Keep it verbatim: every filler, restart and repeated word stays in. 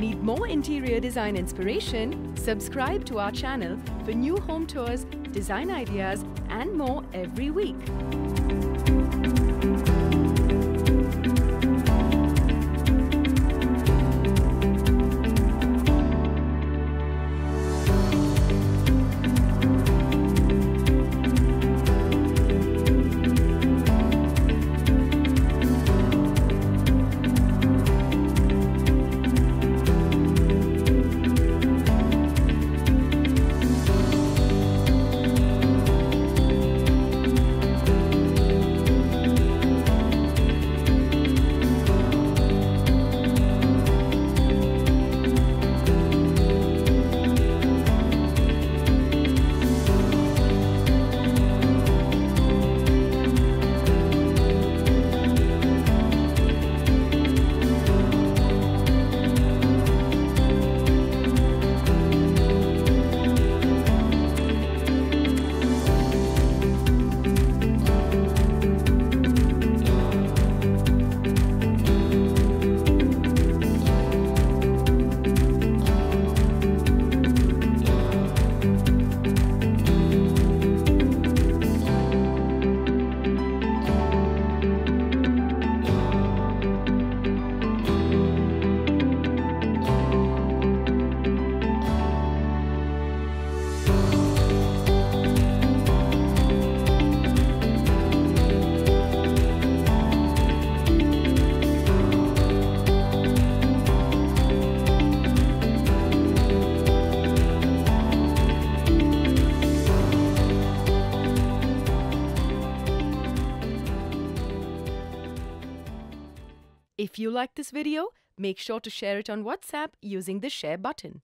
Need more interior design inspiration? Subscribe to our channel for new home tours, design ideas and more every week. If you like this video, make sure to share it on WhatsApp using the share button.